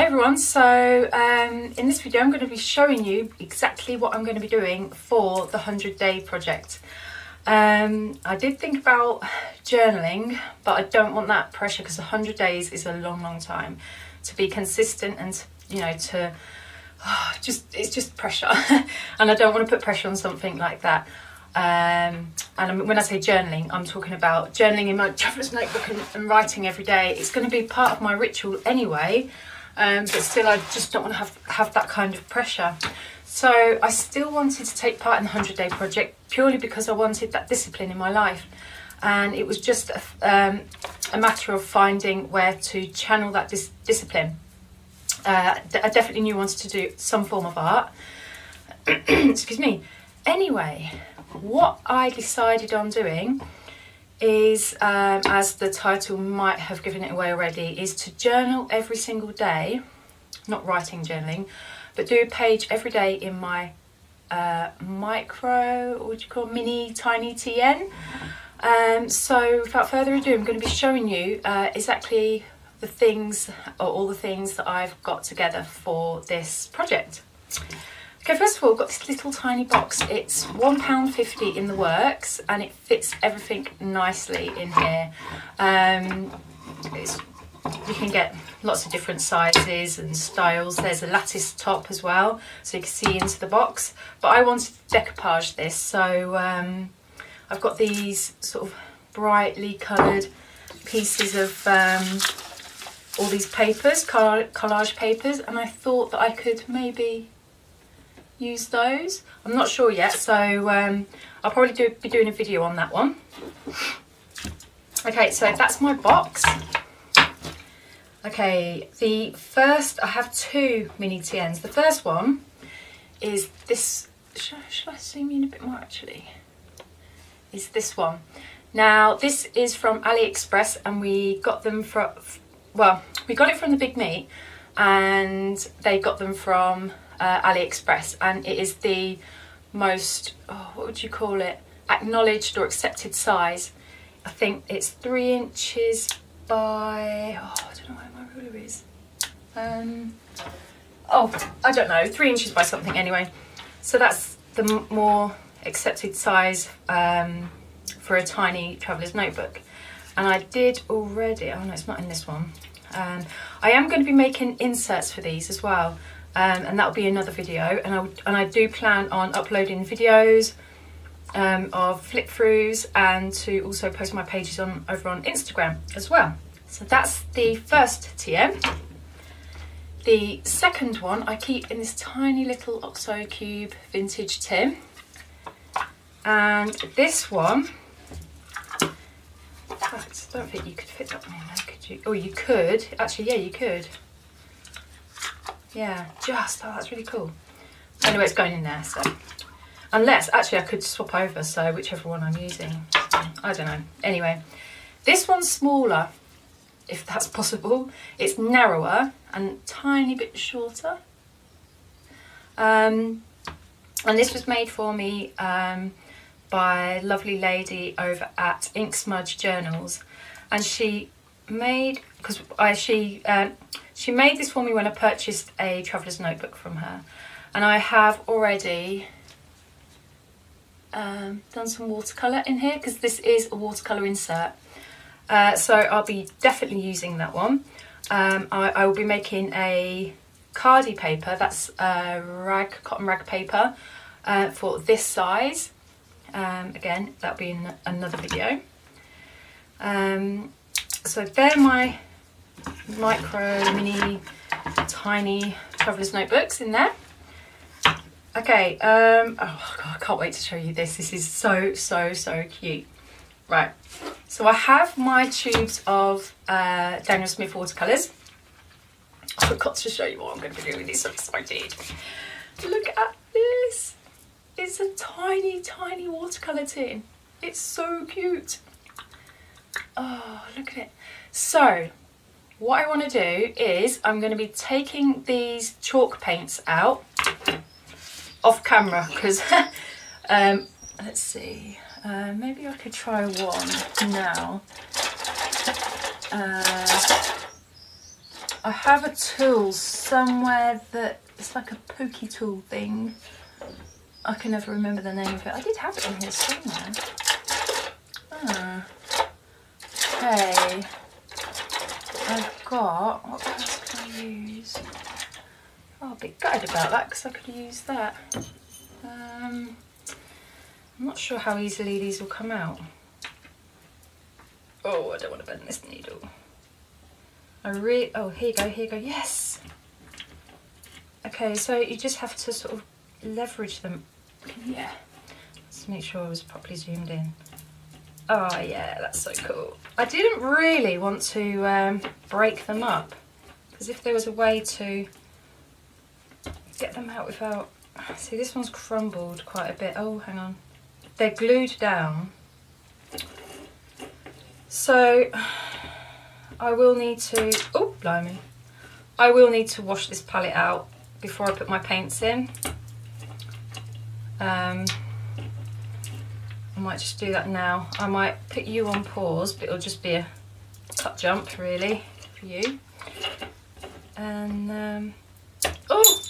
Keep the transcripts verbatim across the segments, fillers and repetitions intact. Hi everyone, so um, in this video I'm going to be showing you exactly what I'm going to be doing for the hundred day project. Um, I did think about journaling, but I don't want that pressure because one hundred days is a long, long time to be consistent and to, you know, to oh, just, it's just pressure. And I don't want to put pressure on something like that. Um, and when I say journaling, I'm talking about journaling in my Travelers Notebook and, and writing every day. It's going to be part of my ritual anyway, um, but still I just don't want to have, have that kind of pressure. So I still wanted to take part in the hundred day project purely because I wanted that discipline in my life, and it was just a, um, a matter of finding where to channel that dis discipline. Uh, I definitely knew I wanted to do some form of art. Excuse me. Anyway, what I decided on doing is, um, as the title might have given it away already, is to journal every single day, not writing journaling, but do a page every day in my uh, micro, what do you call, mini tiny T N. Um, so without further ado, I'm going to be showing you uh, exactly the things, or all the things that I've got together for this project. Okay, first of all, I've got this little tiny box. It's one pound fifty in the works, and it fits everything nicely in here. Um, it's, you can get lots of different sizes and styles. There's a lattice top as well, so you can see into the box. But I wanted to decoupage this, so um, I've got these sort of brightly coloured pieces of um, all these papers, collage papers, and I thought that I could maybe use those. I'm not sure yet, so um, I'll probably do, be doing a video on that one. Okay, so that's my box. Okay, the first, I have two mini T Ns. The first one is this, should, should I zoom in a bit more actually? Is this one. Now this is from AliExpress, and we got them from, well, we got it from the Big Me, and they got them from Uh, AliExpress, and it is the most, oh, what would you call it, acknowledged or accepted size. I think it's three inches by, oh, I don't know where my ruler is. Um, oh, I don't know, three inches by something anyway. So that's the m more accepted size um, for a tiny Traveller's Notebook. And I did already, oh no, it's not in this one. Um, I am going to be making inserts for these as well. Um, and that'll be another video, and I, and I do plan on uploading videos um, of flip-throughs, and to also post my pages on over on Instagram as well. So that's the first T M. The second one I keep in this tiny little OXO Cube vintage tin, and this one, I don't think you could fit that one in there, could you? Oh, you could, actually, yeah, you could. Yeah, just, oh, that's really cool. Anyway, it's going in there, so. Unless, actually, I could swap over, so whichever one I'm using. So, I don't know. Anyway, this one's smaller, if that's possible. It's narrower and tiny bit shorter. Um, and this was made for me um, by a lovely lady over at Ink Smudge Journals. And she made, because I, she, um, She made this for me when I purchased a Traveller's Notebook from her, and I have already um, done some watercolour in here because this is a watercolour insert. Uh, so I'll be definitely using that one. Um, I, I will be making a Cardi paper, that's a rag, cotton rag paper uh, for this size. Um, again, that'll be in another video. Um, so they're my micro, mini, tiny Traveller's Notebooks in there. Okay, um, oh God, I can't wait to show you this. This is so, so, so cute. Right, so I have my tubes of uh, Daniel Smith watercolours. I forgot to show you what I'm going to be doing with this, I'm excited. Look at this. It's a tiny, tiny watercolour tin. It's so cute. Oh, look at it. So, what I want to do is I'm going to be taking these chalk paints out off camera because, um, let's see, uh, maybe I could try one now. Uh, I have a tool somewhere that it's like a pokey tool thing. I can never remember the name of it. I did have it on here somewhere. Ah. Okay. I've got, what else can I use? Oh, I'll be gutted about that because I could use that. Um, I'm not sure how easily these will come out. Oh, I don't want to bend this needle. I really, oh, here you go, here you go, yes! Okay, so you just have to sort of leverage them. Yeah. Let's make sure I was properly zoomed in. Oh yeah, that's so cool. I didn't really want to um, break them up, because if there was a way to get them out without, see this one's crumbled quite a bit. Oh, hang on. They're glued down. So I will need to, oh blimey. I will need to wash this palette out before I put my paints in. Um, I might just do that now. I might put you on pause, but it'll just be a cut jump really for you. And um, oh,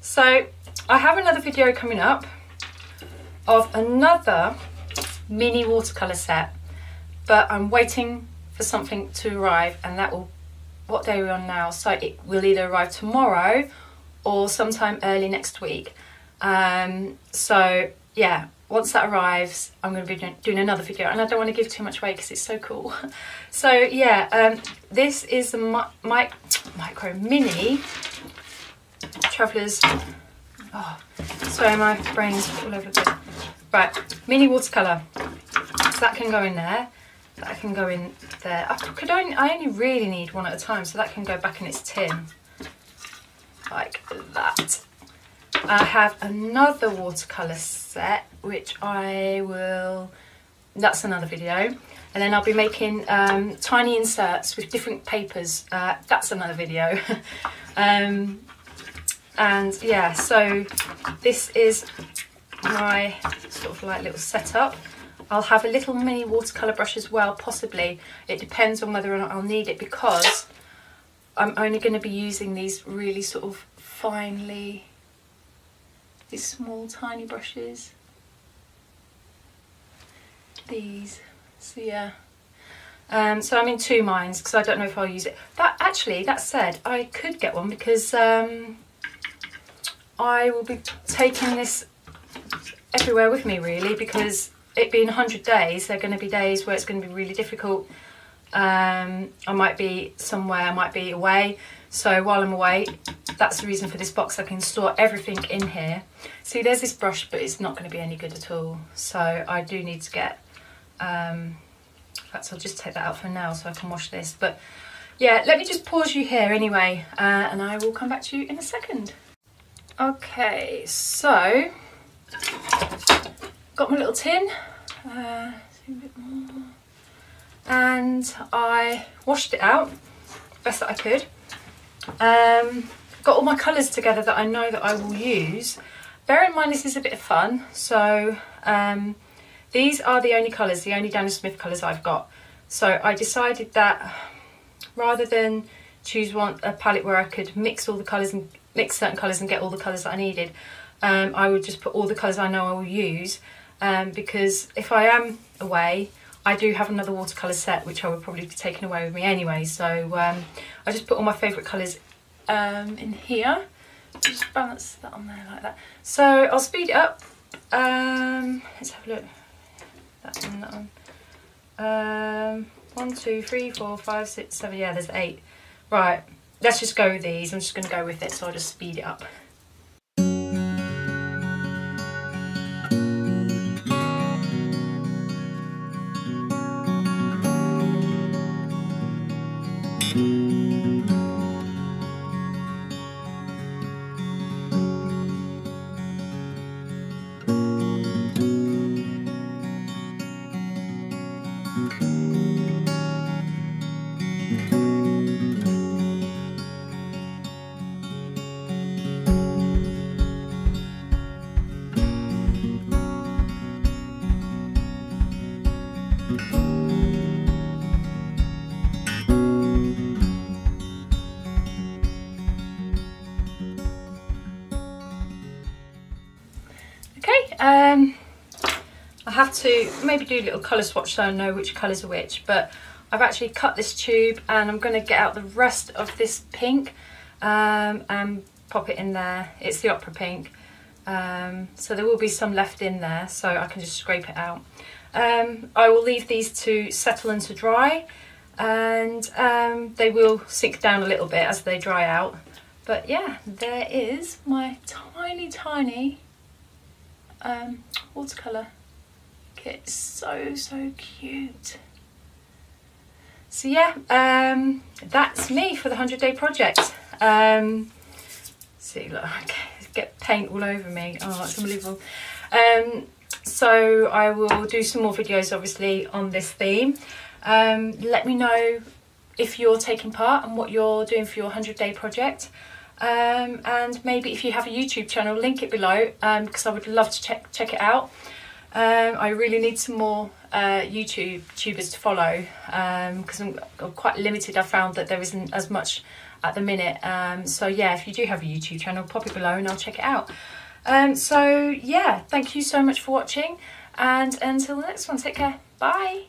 so I have another video coming up of another mini watercolor set, but I'm waiting for something to arrive, and that will. What day are we on now? So it will either arrive tomorrow or sometime early next week. Um, so yeah, once that arrives, I'm going to be doing another video, and I don't want to give too much away because it's so cool. So yeah, um, this is the mi mi micro mini Travelers. Oh, sorry, my brain's all over the place. Right, mini watercolor. So that can go in there. That can go in there. I could only, I only really need one at a time, so that can go back in its tin, like that. I have another watercolour set, which I will, that's another video. And then I'll be making um, tiny inserts with different papers. Uh, that's another video. um, and yeah, so this is my sort of like little setup. I'll have a little mini watercolour brush as well, possibly. It depends on whether or not I'll need it, because I'm only going to be using these really sort of finely, these small tiny brushes. These. So yeah. Um, so I'm in two minds, because I don't know if I'll use it. That actually, that said, I could get one, because um, I will be taking this everywhere with me really, because it being one hundred days, there are going to be days where it's going to be really difficult. Um, I might be somewhere, I might be away. So while I'm away, that's the reason for this box. I can store everything in here. See, there's this brush, but it's not going to be any good at all. So I do need to get, um, in fact, I'll just take that out for now so I can wash this. But yeah, let me just pause you here anyway, uh, and I will come back to you in a second. Okay, so got my little tin, uh, a bit more, and I washed it out best that I could. Um, got all my colours together that I know that I will use. Bear in mind this is a bit of fun, so um, these are the only colours, the only Daniel Smith colours I've got. So I decided that rather than choose one a palette where I could mix all the colours and mix certain colours and get all the colours that I needed, um, I would just put all the colours I know I will use. Um, because if I am away, I do have another watercolour set which I would probably be taking away with me anyway, so um, I just put all my favourite colours um, in here. Just balance that on there like that. So I'll speed it up. Um, let's have a look. That one, that one. Um, one, two, three, four, five, six, seven. Yeah, there's eight. Right, let's just go with these. I'm just going to go with it, so I'll just speed it up. Thank you. to maybe do a little colour swatch so I know which colours are which. But I've actually cut this tube and I'm going to get out the rest of this pink um, and pop it in there. It's the opera pink. Um, so there will be some left in there, so I can just scrape it out. Um, I will leave these to settle and to dry, and um, they will sink down a little bit as they dry out. But yeah, there is my tiny, tiny um, watercolour kit. It's so, so cute. So yeah, um, that's me for the hundred day project. Um, see, look, I get paint all over me. Oh, that's unbelievable. Um, so I will do some more videos, obviously, on this theme. Um, let me know if you're taking part and what you're doing for your hundred day project. Um, and maybe if you have a YouTube channel, link it below, um, because I would love to check, check it out. Um, I really need some more uh, YouTube tubers to follow, because um, I'm quite limited. I found that there isn't as much at the minute. Um, so yeah, if you do have a YouTube channel, pop it below and I'll check it out. Um, so yeah, thank you so much for watching, and until the next one, take care. Bye.